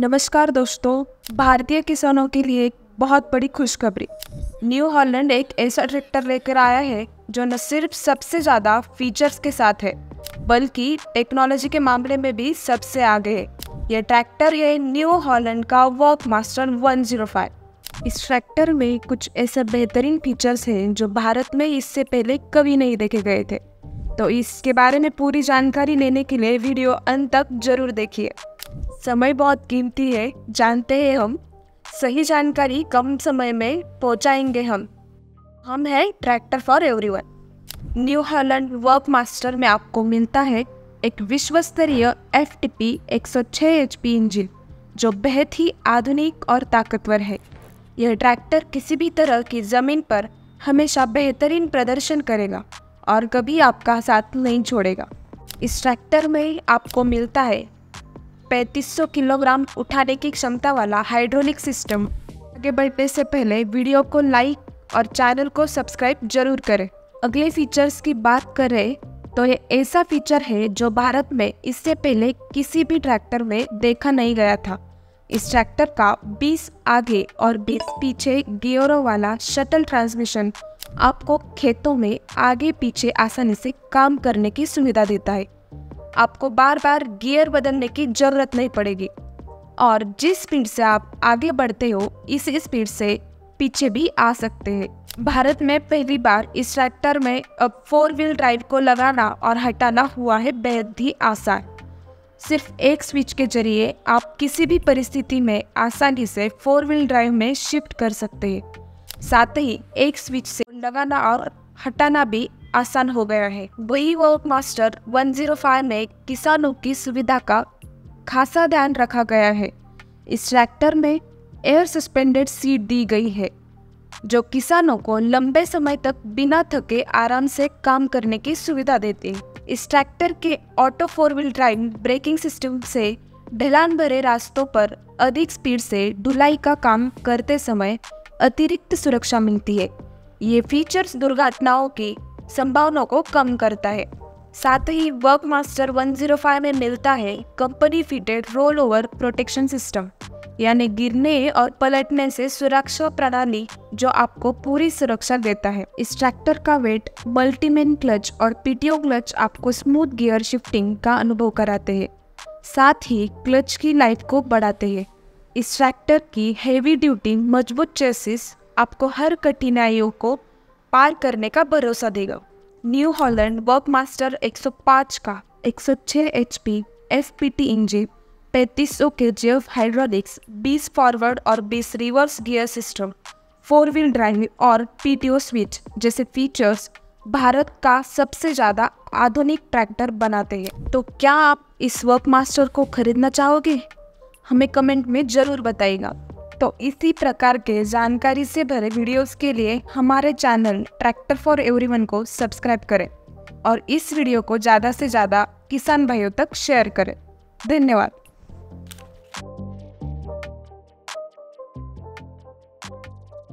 नमस्कार दोस्तों, भारतीय किसानों के लिए एक बहुत बड़ी खुशखबरी। न्यू हॉलैंड एक ऐसा ट्रैक्टर लेकर आया है जो न सिर्फ सबसे ज़्यादा फीचर्स के साथ है बल्कि टेक्नोलॉजी के मामले में भी सबसे आगे है। यह ट्रैक्टर है न्यू हॉलैंड का वर्कमास्टर 105। इस ट्रैक्टर में कुछ ऐसे बेहतरीन फीचर्स हैं जो भारत में इससे पहले कभी नहीं देखे गए थे। तो इसके बारे में पूरी जानकारी लेने के लिए वीडियो अंत तक जरूर देखिए। समय बहुत कीमती है, जानते हैं हम। सही जानकारी कम समय में पहुंचाएंगे हम हैं tractor for everyone. New Holland Workmaster में आपको मिलता है एक विश्व स्तरीय FTP 106 HP इंजन जो बेहद ही आधुनिक और ताकतवर है। यह ट्रैक्टर किसी भी तरह की ज़मीन पर हमेशा बेहतरीन प्रदर्शन करेगा और कभी आपका साथ नहीं छोड़ेगा। इस ट्रैक्टर में आपको मिलता है 3500 किलोग्राम उठाने की क्षमता वाला हाइड्रोलिक सिस्टम। आगे बढ़ने से पहले वीडियो को लाइक और चैनल को सब्सक्राइब जरूर करें। अगले फीचर्स की बात करें तो ये ऐसा फीचर है जो भारत में इससे पहले किसी भी ट्रैक्टर में देखा नहीं गया था। इस ट्रैक्टर का 20 आगे और 20 पीछे गियरों वाला शटल ट्रांसमिशन आपको खेतों में आगे पीछे आसानी से काम करने की सुविधा देता है। आपको बार बार गियर बदलने की जरूरत नहीं पड़ेगी और जिस स्पीड से आप आगे बढ़ते हो इसी स्पीड से पीछे भी आ सकते हैं। भारत में पहली बार इस ट्रैक्टर में अब 4-wheel ड्राइव को लगाना और हटाना हुआ है बेहद ही आसान। सिर्फ एक स्विच के जरिए आप किसी भी परिस्थिति में आसानी से 4-wheel ड्राइव में शिफ्ट कर सकते हैं। साथ ही एक स्विच से लगाना और हटाना भी आसान हो गया है। वही वर्कमास्टर 105 में किसानों की सुविधा का खासा ध्यान रखा गया है। इस ट्रैक्टर में एयर सस्पेंडेड सीट दी गई है जो किसानों को लंबे समय तक बिना थके आराम से काम करने की सुविधा देती है। इस ट्रैक्टर के auto 4-wheel drive braking system से ढलान भरे रास्तों पर अधिक स्पीड से ढुलाई का काम करते समय अतिरिक्त सुरक्षा मिलती है। ये फीचर्स दुर्घटनाओं की संभावनाओं को कम करता है। साथ ही वर्कमास्टर 105 में मिलता है company fitted roll over protection system, यानी गिरने और पलटने से सुरक्षा प्रणाली जो आपको पूरी सुरक्षा देता है। इस ट्रैक्टर का वेट, मल्टीमेन क्लच और PTO क्लच आपको स्मूथ गियर शिफ्टिंग का अनुभव कराते हैं, साथ ही क्लच की लाइफ को बढ़ाते हैं। इस ट्रैक्टर की हेवी ड्यूटी मजबूत चेसिस आपको हर कठिनाइयों को पार करने का भरोसा देगा। न्यू हॉलैंड वर्कमास्टर 105 का 106 HP FPT engine, 3500 kg hydraulics, 20 forward और 20 reverse gear system, 4-wheel drive और PTO स्विच जैसे फीचर्स भारत का सबसे ज़्यादा आधुनिक ट्रैक्टर बनाते हैं। तो क्या आप इस वर्कमास्टर को खरीदना चाहोगे? हमें कमेंट में ज़रूर बताइएगा। तो इसी प्रकार के जानकारी से भरे वीडियोस के लिए हमारे चैनल ट्रैक्टर फॉर एवरीवन को सब्सक्राइब करें और इस वीडियो को ज़्यादा से ज़्यादा किसान भाइयों तक शेयर करें। धन्यवाद।